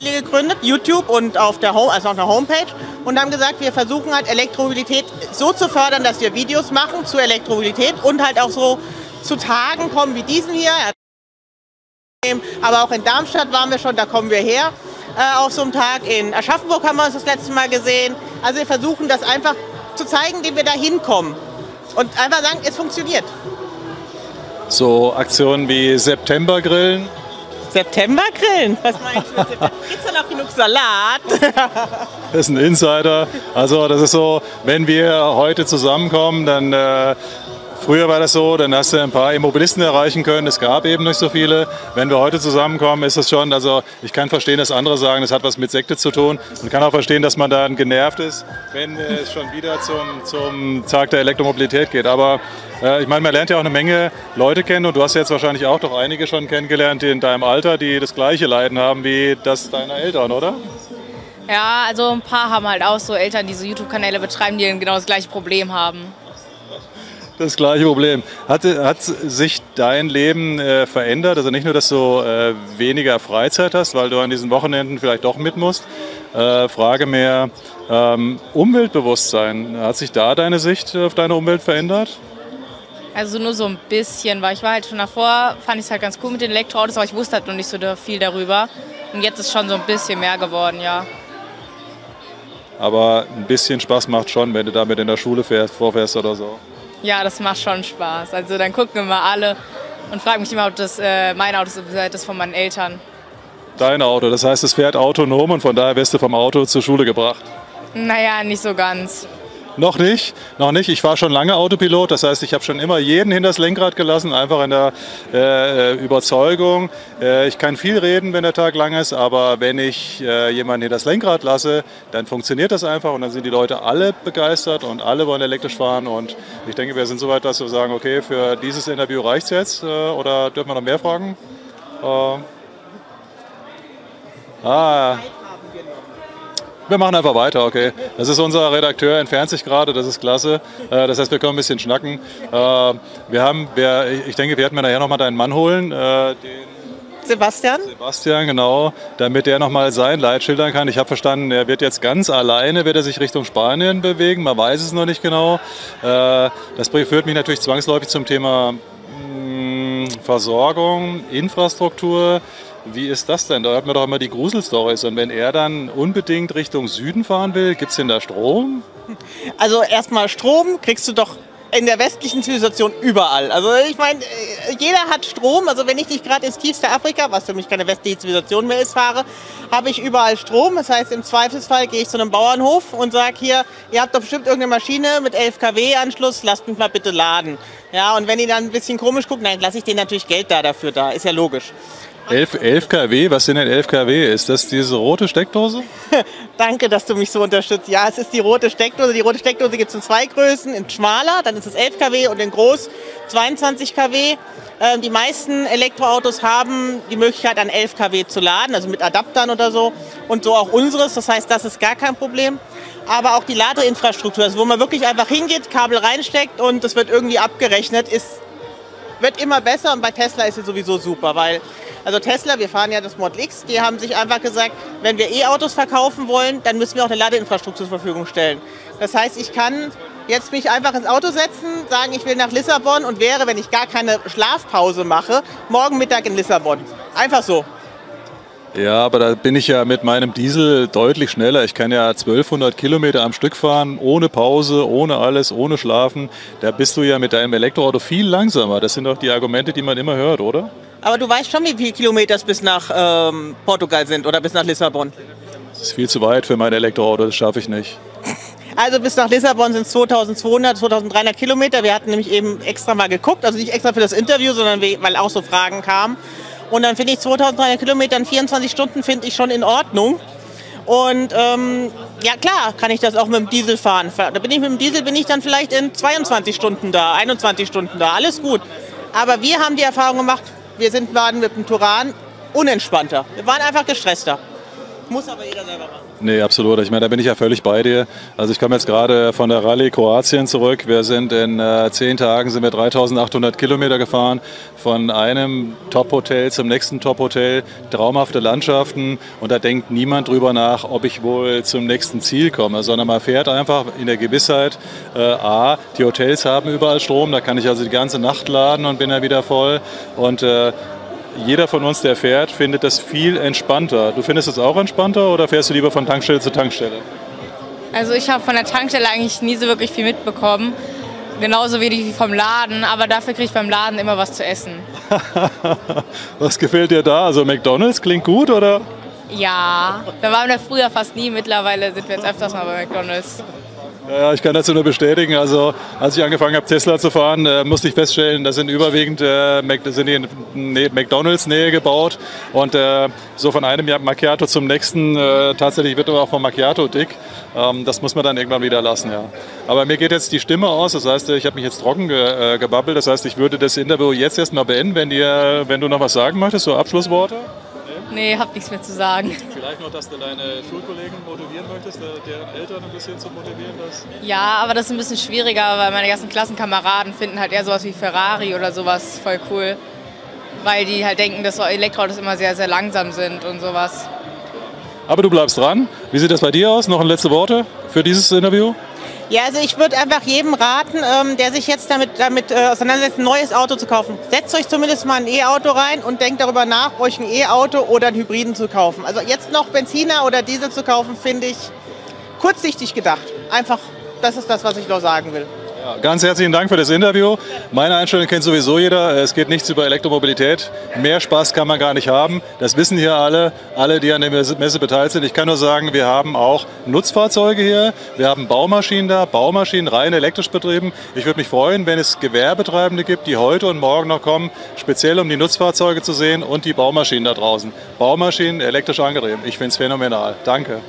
gegründet, YouTube und auf der Home, also auf der Homepage, und haben gesagt, wir versuchen halt Elektromobilität so zu fördern, dass wir Videos machen zu Elektromobilität und halt auch so zu Tagen kommen wie diesen hier. Aber auch in Darmstadt waren wir schon, da kommen wir her auf so einem Tag. In Aschaffenburg haben wir uns das letzte Mal gesehen. Also wir versuchen das einfach zu zeigen, wie wir da hinkommen und einfach sagen, es funktioniert. So Aktionen wie Septembergrillen. Septembergrillen? Was meinst du mit September? Gibt's da noch genug Salat? Das ist ein Insider. Also das ist so, wenn wir heute zusammenkommen, dann... Früher war das so, dann hast du ein paar Immobilisten erreichen können, es gab eben nicht so viele. Wenn wir heute zusammenkommen, ist es schon, also ich kann verstehen, dass andere sagen, das hat was mit Sekte zu tun, und kann auch verstehen, dass man dann genervt ist, wenn es schon wieder zum Tag der Elektromobilität geht. Aber ich meine, man lernt ja auch eine Menge Leute kennen, und du hast jetzt wahrscheinlich auch doch einige schon kennengelernt in deinem Alter, die das gleiche Leiden haben wie das deiner Eltern, oder? Ja, also ein paar haben halt auch so Eltern, die so YouTube-Kanäle betreiben, die genau das gleiche Problem haben. Das gleiche Problem. Hat sich dein Leben verändert? Also nicht nur, dass du weniger Freizeit hast, weil du an diesen Wochenenden vielleicht doch mit musst. Frage mehr Umweltbewusstsein. Hat sich da deine Sicht auf deine Umwelt verändert? Also nur so ein bisschen, weil ich war halt schon davor, fand ich es halt ganz cool mit den Elektroautos, aber ich wusste halt noch nicht so viel darüber. Und jetzt ist schon so ein bisschen mehr geworden, ja. Aber ein bisschen Spaß macht schon, wenn du damit in der Schule vorfährst oder so. Ja, das macht schon Spaß. Also dann gucken immer alle und fragen mich immer, ob das mein Auto ist oder das von meinen Eltern. Dein Auto, das heißt, es fährt autonom, und von daher wirst du vom Auto zur Schule gebracht? Naja, nicht so ganz. Noch nicht? Noch nicht. Ich war schon lange Autopilot, das heißt, ich habe schon immer jeden hinter das Lenkrad gelassen, einfach in der Überzeugung. Ich kann viel reden, wenn der Tag lang ist, aber wenn ich jemanden hinter das Lenkrad lasse, dann funktioniert das einfach, und dann sind die Leute alle begeistert und alle wollen elektrisch fahren, und ich denke, wir sind so weit, dass wir sagen, okay, für dieses Interview reicht es jetzt, oder dürfen wir noch mehr fragen? Wir machen einfach weiter, okay. Das ist unser Redakteur, entfernt sich gerade, das ist klasse. Das heißt, wir können ein bisschen schnacken. Ich denke, wir werden nachher nochmal deinen Mann holen. Sebastian? Sebastian, genau, damit er nochmal sein Leid schildern kann. Ich habe verstanden, er wird jetzt ganz alleine, wird er sich Richtung Spanien bewegen, man weiß es noch nicht genau. Das führt mich natürlich zwangsläufig zum Thema Versorgung, Infrastruktur. Wie ist das denn? Da hört man doch immer die Gruselstories. Und wenn er dann unbedingt Richtung Süden fahren will, gibt es denn da Strom? Also erstmal Strom kriegst du doch in der westlichen Zivilisation überall. Also ich meine, jeder hat Strom. Also wenn ich nicht gerade ins tiefste Afrika, was für mich keine westliche Zivilisation mehr ist, fahre, habe ich überall Strom. Das heißt, im Zweifelsfall gehe ich zu einem Bauernhof und sage hier, ihr habt doch bestimmt irgendeine Maschine mit 11 kW Anschluss, lasst mich mal bitte laden. Ja, und wenn die dann ein bisschen komisch gucken, dann lasse ich denen natürlich Geld dafür da. Ist ja logisch. 11 kW? Was sind denn 11 kW? Ist das diese rote Steckdose? Danke, dass du mich so unterstützt. Ja, es ist die rote Steckdose. Die rote Steckdose gibt es in zwei Größen. In schmaler, dann ist es 11 kW, und in groß 22 kW. Die meisten Elektroautos haben die Möglichkeit, an 11 kW zu laden, also mit Adaptern oder so. Und so auch unseres. Das heißt, das ist gar kein Problem. Aber auch die Ladeinfrastruktur, also wo man wirklich einfach hingeht, Kabel reinsteckt und es wird irgendwie abgerechnet, wird immer besser, und bei Tesla ist es sowieso super, weil also Tesla, wir fahren ja das Model X, die haben sich einfach gesagt, wenn wir E-Autos verkaufen wollen, dann müssen wir auch eine Ladeinfrastruktur zur Verfügung stellen. Das heißt, ich kann jetzt mich einfach ins Auto setzen, sagen, ich will nach Lissabon, und wäre, wenn ich gar keine Schlafpause mache, morgen Mittag in Lissabon. Einfach so. Ja, aber da bin ich ja mit meinem Diesel deutlich schneller. Ich kann ja 1200 Kilometer am Stück fahren, ohne Pause, ohne alles, ohne Schlafen. Da bist du ja mit deinem Elektroauto viel langsamer. Das sind doch die Argumente, die man immer hört, oder? Aber du weißt schon, wie viele Kilometer es bis nach Portugal sind oder bis nach Lissabon? Das ist viel zu weit für mein Elektroauto, das schaffe ich nicht. Also bis nach Lissabon sind es 2200, 2300 Kilometer. Wir hatten nämlich eben extra mal geguckt, also nicht extra für das Interview, sondern weil auch so Fragen kamen. Und dann finde ich 2300 Kilometer in 24 Stunden finde ich schon in Ordnung. Und ja klar, kann ich das auch mit dem Diesel fahren. Mit dem Diesel bin ich dann vielleicht in 22 Stunden da, 21 Stunden da, alles gut. Aber wir haben die Erfahrung gemacht, wir waren mit dem Touran unentspannter. Wir waren einfach gestresster. Muss aber jeder selber machen. Nee, absolut. Ich meine, da bin ich ja völlig bei dir. Also ich komme jetzt gerade von der Rallye Kroatien zurück. Wir sind in 10 Tagen sind wir 3.800 Kilometer gefahren. Von einem Top-Hotel zum nächsten Top-Hotel. Traumhafte Landschaften. Und da denkt niemand drüber nach, ob ich wohl zum nächsten Ziel komme. Sondern man fährt einfach in der Gewissheit, A, die Hotels haben überall Strom. Da kann ich also die ganze Nacht laden und bin ja wieder voll. Und jeder von uns, der fährt, findet das viel entspannter. Du findest es auch entspannter oder fährst du lieber von Tankstelle zu Tankstelle? Also ich habe von der Tankstelle eigentlich nie so wirklich viel mitbekommen. Genauso wenig wie vom Laden, aber dafür kriege ich beim Laden immer was zu essen. Was gefällt dir da? Also McDonald's klingt gut, oder? Ja, da waren wir früher fast nie. Mittlerweile sind wir jetzt öfters mal bei McDonald's. Ja, ich kann dazu nur bestätigen, also als ich angefangen habe Tesla zu fahren, musste ich feststellen, da sind überwiegend McDonald's Nähe gebaut und so von einem Macchiato zum nächsten, tatsächlich wird aber auch vom Macchiato dick, das muss man dann irgendwann wieder lassen, ja. Aber mir geht jetzt die Stimme aus, das heißt, ich habe mich jetzt trocken gebabbelt, das heißt, ich würde das Interview jetzt erstmal beenden, wenn du noch was sagen möchtest, so Abschlussworte? Nee, hab nichts mehr zu sagen. Vielleicht noch, dass du deine Schulkollegen motivieren möchtest, deren Eltern ein bisschen zu motivieren? Ja, aber das ist ein bisschen schwieriger, weil meine ganzen Klassenkameraden finden halt eher sowas wie Ferrari oder sowas voll cool. Weil die halt denken, dass Elektroautos immer sehr, sehr langsam sind und sowas. Aber du bleibst dran. Wie sieht das bei dir aus? Noch letzte Worte für dieses Interview? Ja, also ich würde einfach jedem raten, der sich jetzt damit auseinandersetzt, ein neues Auto zu kaufen. Setzt euch zumindest mal ein E-Auto rein und denkt darüber nach, euch ein E-Auto oder einen Hybriden zu kaufen. Also jetzt noch Benziner oder Diesel zu kaufen, finde ich kurzsichtig gedacht. Einfach, das ist das, was ich noch sagen will. Ja, ganz herzlichen Dank für das Interview. Meine Einstellung kennt sowieso jeder. Es geht nichts über Elektromobilität. Mehr Spaß kann man gar nicht haben. Das wissen hier alle, die an der Messe beteiligt sind. Ich kann nur sagen, wir haben auch Nutzfahrzeuge hier. Wir haben Baumaschinen da, Baumaschinen rein elektrisch betrieben. Ich würde mich freuen, wenn es Gewerbetreibende gibt, die heute und morgen noch kommen, speziell um die Nutzfahrzeuge zu sehen und die Baumaschinen da draußen. Baumaschinen elektrisch angetrieben. Ich finde es phänomenal. Danke.